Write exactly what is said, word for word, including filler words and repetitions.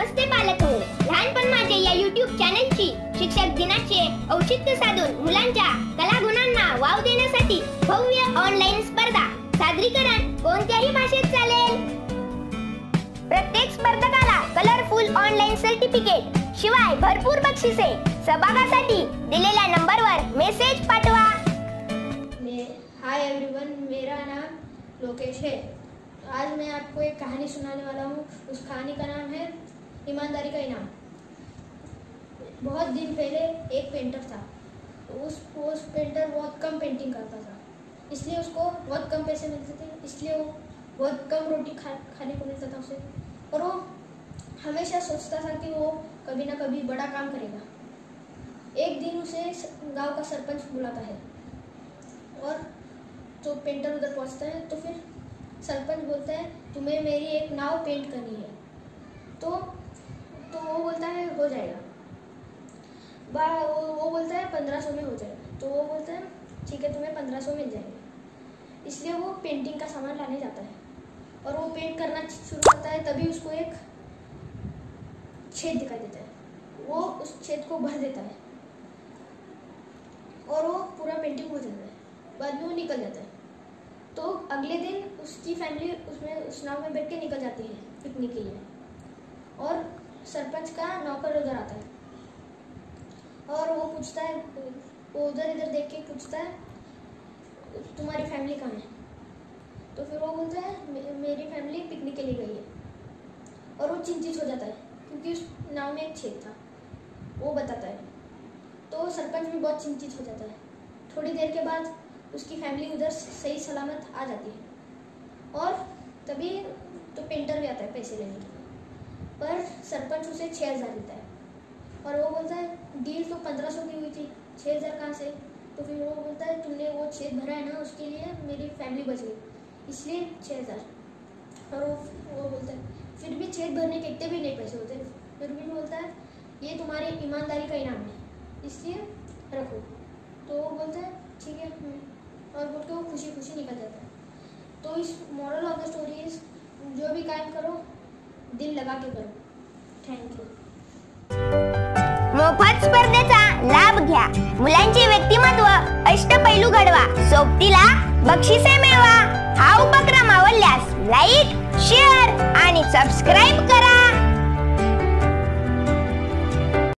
नमस्ते पालको, लहानपण माझे या YouTube चॅनलची शिक्षक दिनाचे औचित्य साधून मुलांच्या कलागुणांना वाव देण्यासाठी भव्य ऑनलाइन स्पर्धा सादरीकरण कोणत्याही भाषेत चालेल। प्रत्येक स्पर्धकाला कलरफुल ऑनलाइन सर्टिफिकेट शिवाय भरपूर बक्षिसे। सहभागासाठी दिलेल्या नंबरवर मेसेज पाठवा। हाय एवरीवन, मेरा नाम लोकेश है। आज मैं आपको एक कहानी सुनाने वाला हूँ। उस कहानी का नाम है ईमानदारी का इनाम। बहुत दिन पहले एक पेंटर था। उस उस पेंटर बहुत कम पेंटिंग करता था, इसलिए उसको बहुत कम पैसे मिलते थे, इसलिए वो बहुत कम रोटी खा खाने को मिलता था उसे। और वो हमेशा सोचता था कि वो कभी ना कभी बड़ा काम करेगा। एक दिन उसे गाँव का सरपंच बुलाता है और तो पेंटर उधर पहुँचता है तो फिर सरपंच बोलता है तुम्हें मेरी एक नाव पेंट करनी है। तो तो वो बोलता है हो जाएगा। बा वो वो बोलता है पंद्रह सौ में हो जाएगा। तो वो बोलता है ठीक है तुम्हें पंद्रह सौ मिल जाएंगे। इसलिए वो पेंटिंग का सामान लाने जाता है और वो पेंट करना शुरू करता है। तभी उसको एक छेद दिखाई देता है, वो उस छेद को भर देता है और वो पूरा पेंटिंग हो जाता है। बाद में वो निकल जाता है। तो अगले दिन उसकी फैमिली उसमें उस नाव में बैठ के निकल जाती है पिकनिक के लिए। और सरपंच का नौकर उधर आता है और वो पूछता है, वो उधर इधर देख के पूछता है तुम्हारी फैमिली कहाँ है। तो फिर वो बोलता है मेरी फैमिली पिकनिक के लिए गई है। और वो चिंतित हो जाता है क्योंकि उस नाव में एक छेद था, वो बताता है। तो सरपंच भी बहुत चिंतित हो जाता है। थोड़ी देर के बाद उसकी फैमिली उधर सही सलामत आ जाती है। और तभी तो पेंटर भी आता है पैसे लेने के लिए, पर सरपंच उसे छः हज़ार देता है। और वो बोलता है डील तो पंद्रह सौ की हुई थी, छः हज़ार कहाँ से। तो फिर वो बोलता है तुमने वो छेद भरा है ना, उसके लिए मेरी फैमिली बच गई, इसलिए छः हज़ार। और वो वो बोलता है फिर भी छेद भरने के इतने भी नहीं पैसे होते। फिर भी बोलता है ये तुम्हारी ईमानदारी का इनाम है, इसलिए रखो। तो वो बोलता है ठीक है, और बोल के वो खुशी खुशी निकल जाता है। तो इस moral of the story is जो भी काम करो दिल लगा के करो। Thank you. मोफत स्पर्धेचा लाभ घ्या, मुलांचे व्यक्तिमत्व अष्टपैलू घडवा, सोबतीला बक्षिसे मिळवा। हा उपक्रम आवडल्यास लाईक, शेअर आणि सबस्क्राइब करा।